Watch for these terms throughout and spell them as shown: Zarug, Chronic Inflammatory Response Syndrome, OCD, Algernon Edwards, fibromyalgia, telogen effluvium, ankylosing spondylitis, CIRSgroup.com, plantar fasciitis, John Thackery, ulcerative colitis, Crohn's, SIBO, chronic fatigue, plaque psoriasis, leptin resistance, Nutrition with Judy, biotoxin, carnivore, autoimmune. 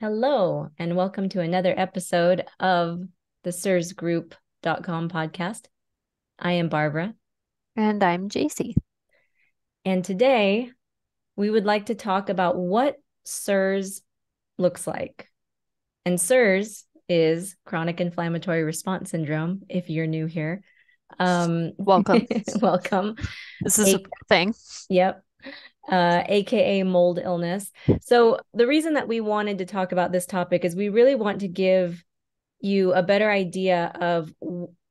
Hello, and welcome to another episode of the CIRSgroup.com podcast. I am Barbara. And I'm JC. And today, we would like to talk about what CIRS looks like. And CIRS is Chronic Inflammatory Response Syndrome, if you're new here. Welcome. Welcome. This is a thing. Yep. AKA mold illness. So the reason that we wanted to talk about this topic is we really want to give you a better idea of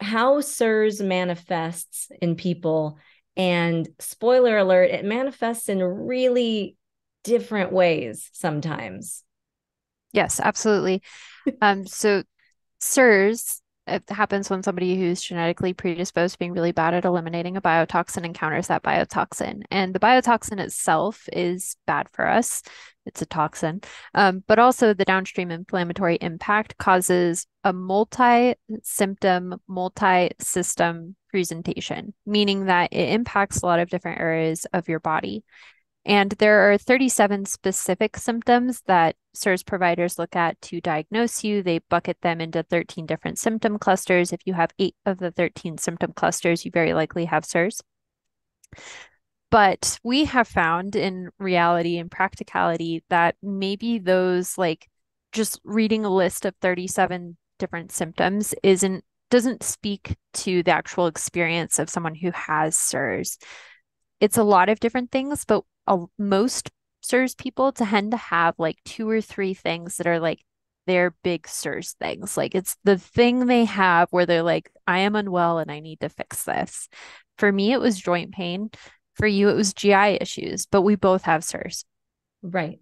how CIRS manifests in people. And spoiler alert, it manifests in really different ways sometimes. Yes, absolutely. So CIRS, it happens when somebody who's genetically predisposed to being really bad at eliminating a biotoxin encounters that biotoxin. And the biotoxin itself is bad for us. It's a toxin. But also the downstream inflammatory impact causes a multi-symptom, multi-system presentation, meaning that it impacts a lot of different areas of your body. And there are 37 specific symptoms that CIRS providers look at to diagnose you. They bucket them into 13 different symptom clusters. If you have 8 of the 13 symptom clusters, you very likely have CIRS. But we have found in reality and practicality that maybe those, like, just reading a list of 37 different symptoms doesn't speak to the actual experience of someone who has CIRS. It's a lot of different things, but most CIRS people tend to have like 2 or 3 things that are like their big CIRS things. Like it's the thing they have where they're like, I am unwell and I need to fix this. For me, it was joint pain. For you, it was GI issues, but we both have CIRS. Right.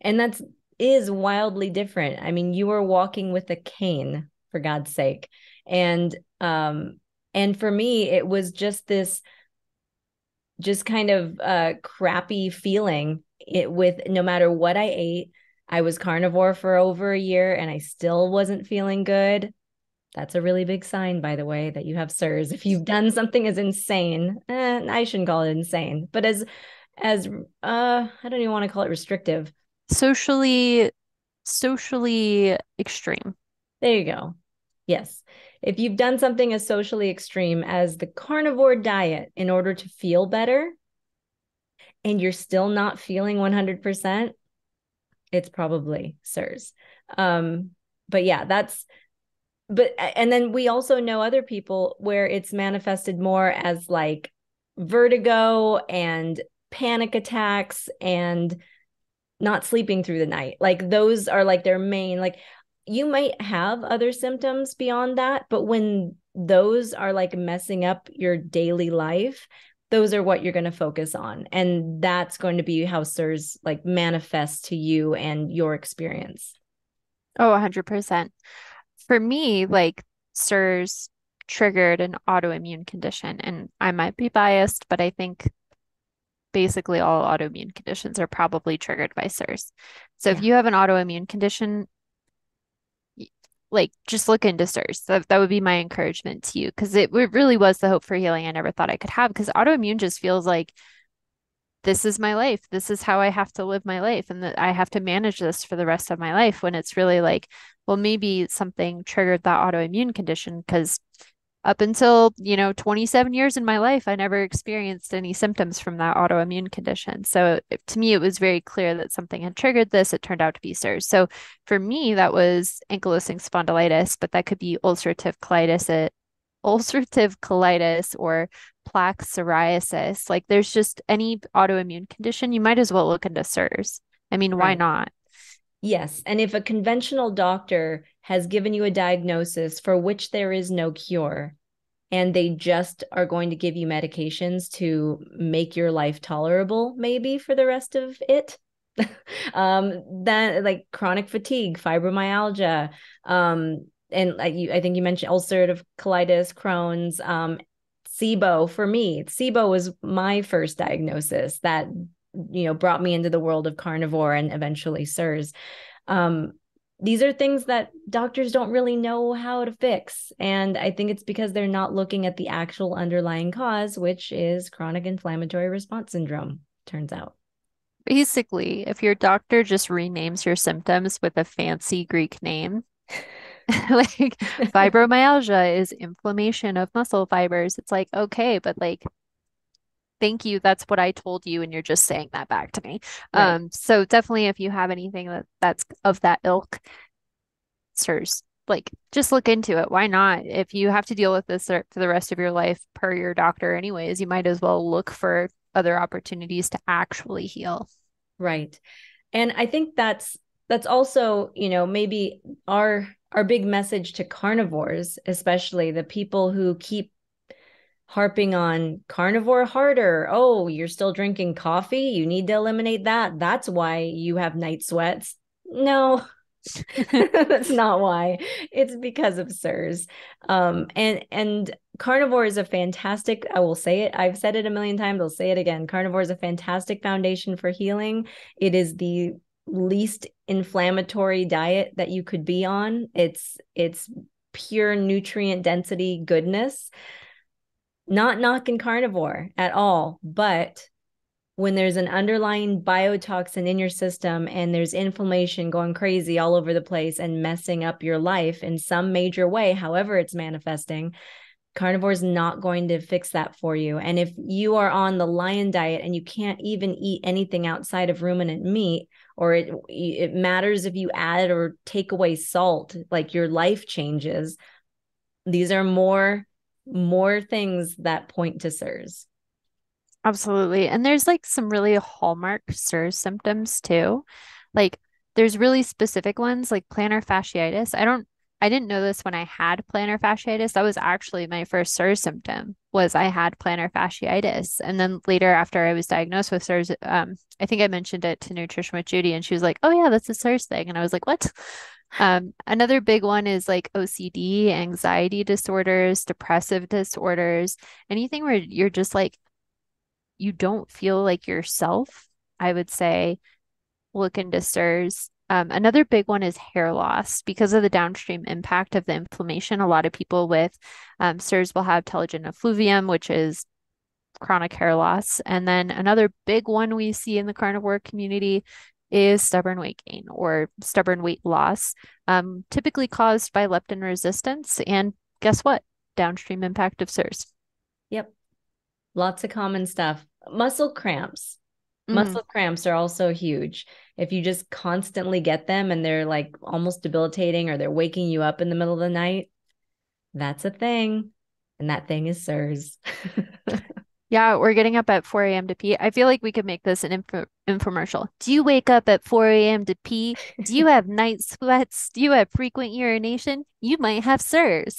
And that is wildly different. I mean, you were walking with a cane, for God's sake. And for me, it was just this kind of crappy feeling with no matter what I ate. I was carnivore for over a year and I still wasn't feeling good. That's a really big sign, by the way, that you have CIRS. If you've done something as insane, I shouldn't call it insane, but as I don't even want to call it restrictive. Socially extreme. There you go. Yes. If you've done something as socially extreme as the carnivore diet in order to feel better, and you're still not feeling 100%, it's probably CIRS. But yeah, and then we also know other people where it's manifested more as like vertigo and panic attacks and not sleeping through the night. Like those are like their main, like, you might have other symptoms beyond that, but when those are like messing up your daily life, those are what you're going to focus on. And that's going to be how CIRS like manifests to you and your experience. Oh, 100%. For me, like CIRS triggered an autoimmune condition, and I might be biased, but I think basically all autoimmune conditions are probably triggered by CIRS. So yeah. If you have an autoimmune condition, like just look into CIRS. That would be my encouragement to you, because it really was the hope for healing I never thought I could have, because autoimmune just feels like this is my life. This is how I have to live my life, and that I have to manage this for the rest of my life, when it's really like, well, maybe something triggered that autoimmune condition, because up until, 27 years in my life, I never experienced any symptoms from that autoimmune condition. So to me, it was very clear that something had triggered this. It turned out to be CIRS. So for me, that was ankylosing spondylitis, but that could be ulcerative colitis or plaque psoriasis. Like there's just any autoimmune condition, you might as well look into CIRS. I mean, right. Why not? Yes. And if a conventional doctor has given you a diagnosis for which there is no cure, and they just are going to give you medications to make your life tolerable, maybe for the rest of it, then like chronic fatigue, fibromyalgia, and like I think you mentioned ulcerative colitis, Crohn's, SIBO. For me, SIBO was my first diagnosis that brought me into the world of carnivore and eventually CIRS. These are things that doctors don't really know how to fix. And I think it's because they're not looking at the actual underlying cause, which is chronic inflammatory response syndrome, turns out. Basically, if your doctor just renames your symptoms with a fancy Greek name, like fibromyalgia is inflammation of muscle fibers. It's like, okay, but like, thank you. That's what I told you. And you're just saying that back to me. Right. So definitely if you have anything that's of that ilk, sirs, like just look into it. Why not? If you have to deal with this for the rest of your life per your doctor anyways, you might as well look for other opportunities to actually heal. Right. And I think that's also, you know, maybe our big message to carnivores, especially the people who keep harping on carnivore harder. Oh, you're still drinking coffee. You need to eliminate that. That's why you have night sweats. No, that's not why. It's because of SIRS. And carnivore is a fantastic, I will say it. I've said it a million times. I'll say it again. Carnivore is a fantastic foundation for healing. It is the least inflammatory diet that you could be on. It's pure nutrient density goodness. Not knocking carnivore at all, but when there's an underlying biotoxin in your system and there's inflammation going crazy all over the place and messing up your life in some major way, however it's manifesting, carnivore is not going to fix that for you. And if you are on the lion diet and you can't even eat anything outside of ruminant meat, or it matters if you add or take away salt, like your life changes, these are more things that point to SIRS. Absolutely. And there's like some really hallmark SIRS symptoms too. Like there's really specific ones like plantar fasciitis. I didn't know this when I had plantar fasciitis. That was actually my first SIRS symptom, was I had plantar fasciitis. And then later after I was diagnosed with SIRS, I think I mentioned it to Nutrition with Judy and she was like, oh yeah, that's a SIRS thing. And I was like, what? Another big one is like OCD, anxiety disorders, depressive disorders, anything where you're just like, you don't feel like yourself, I would say, look into SIRS. Another big one is hair loss because of the downstream impact of the inflammation. A lot of people with SIRS will have telogen effluvium, which is chronic hair loss. And then another big one we see in the carnivore community is stubborn weight gain or stubborn weight loss, typically caused by leptin resistance. And guess what? Downstream impact of SIRS. Yep. Lots of common stuff. Muscle cramps. Mm-hmm. Muscle cramps are also huge. If you just constantly get them and they're like almost debilitating or they're waking you up in the middle of the night, that's a thing. And that thing is SIRS. Yeah, we're getting up at 4 a.m. to pee. I feel like we could make this an infomercial. Do you wake up at 4 a.m. to pee? Do you have night sweats? Do you have frequent urination? You might have SIRS.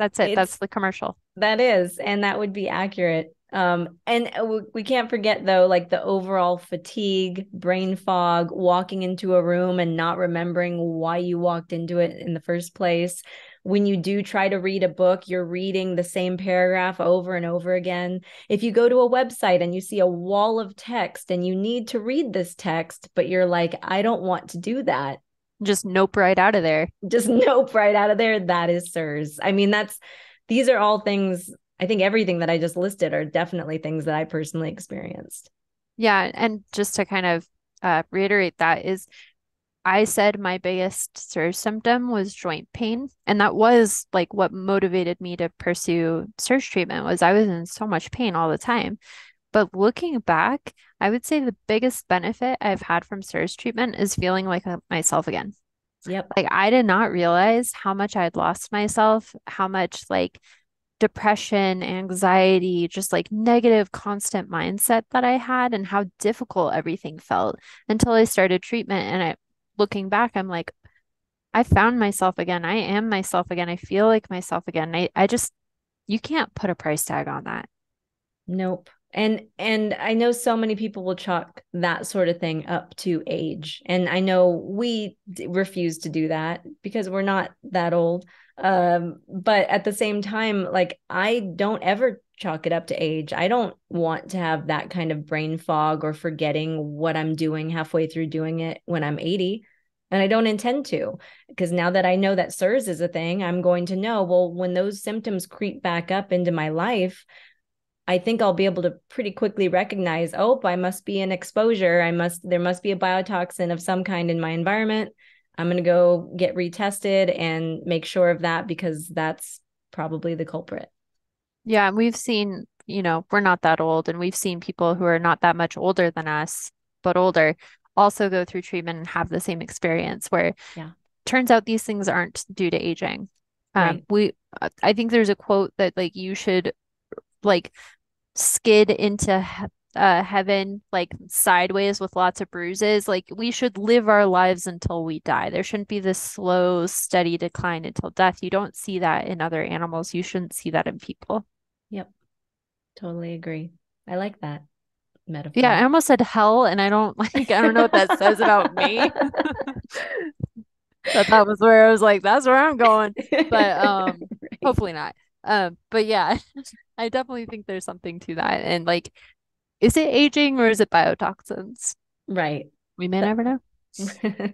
That's it. That's the commercial. That is. And that would be accurate. And we can't forget, though, like the overall fatigue, brain fog, walking into a room and not remembering why you walked into it in the first place. When you do try to read a book, you're reading the same paragraph over and over again. If you go to a website and you see a wall of text and you need to read this text, but you're like, I don't want to do that. Just nope right out of there. Just nope right out of there. That is SIRS. I mean, these are all things. I think everything that I just listed are definitely things that I personally experienced. Yeah. And just to kind of reiterate that is, I said my biggest SIRS symptom was joint pain. And that was like what motivated me to pursue SIRS treatment was I was in so much pain all the time. But looking back, I would say the biggest benefit I've had from SIRS treatment is feeling like myself again. Yep. Like I did not realize how much I'd lost myself, how much like depression, anxiety, just like negative constant mindset that I had and how difficult everything felt until I started treatment. And looking back, I'm like, I found myself again. I am myself again. I feel like myself again. I just, you can't put a price tag on that. Nope. And I know so many people will chalk that sort of thing up to age. And I know we refuse to do that because we're not that old. But at the same time, like I don't ever chalk it up to age. I don't want to have that kind of brain fog or forgetting what I'm doing halfway through doing it when I'm 80. And I don't intend to, because now that I know that SIRS is a thing, I'm going to know, well, when those symptoms creep back up into my life, I think I'll be able to pretty quickly recognize, oh, I must be in exposure. There must be a biotoxin of some kind in my environment. I'm going to go get retested and make sure of that, because that's probably the culprit. Yeah. And we've seen, you know, we're not that old, and we've seen people who are not that much older than us, but older, also go through treatment and have the same experience where turns out these things aren't due to aging. Right. I think there's a quote that like, you should like skid into heaven, like sideways with lots of bruises. Like we should live our lives until we die. There shouldn't be this slow, steady decline until death. You don't see that in other animals. You shouldn't see that in people. Yep. Totally agree. I like that metaphor. Yeah. I almost said hell, and I don't know what that says about me. But that was where I was like, that's where I'm going. But right. Hopefully not. But yeah, I definitely think there's something to that. And like, is it aging or is it biotoxins? Right. We may never know.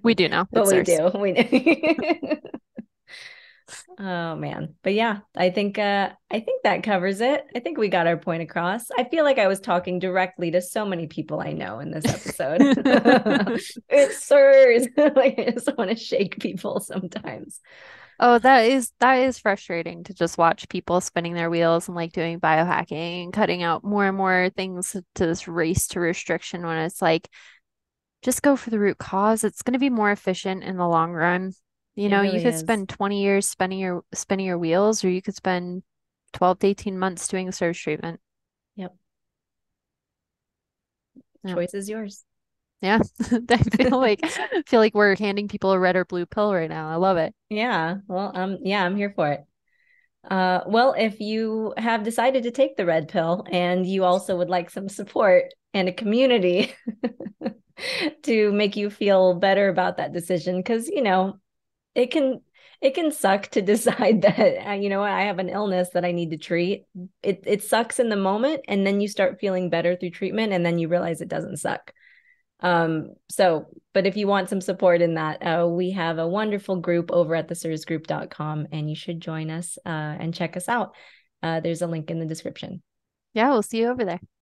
We do know. But we do. Oh man. But yeah, I think that covers it. I think we got our point across. I feel like I was talking directly to so many people I know in this episode. It's SIRS. Like I just want to shake people sometimes. Oh, that is frustrating to just watch people spinning their wheels and like doing biohacking and cutting out more and more things to this race to restriction, when it's like, just go for the root cause. It's going to be more efficient in the long run. You know, really you could spend 20 years spinning your wheels, or you could spend 12 to 18 months doing a SIRS treatment. Yep. Yeah. Choice is yours. Yeah. I feel like we're handing people a red or blue pill right now. I love it. Yeah. Well, I'm here for it. Well, if you have decided to take the red pill and you also would like some support and a community to make you feel better about that decision, because, you know, it can suck to decide that, you know, I have an illness that I need to treat. It sucks in the moment, and then you start feeling better through treatment, and then you realize it doesn't suck. But if you want some support in that, we have a wonderful group over at the CIRSgroup.com, and you should join us and check us out. There's a link in the description. Yeah, we'll see you over there.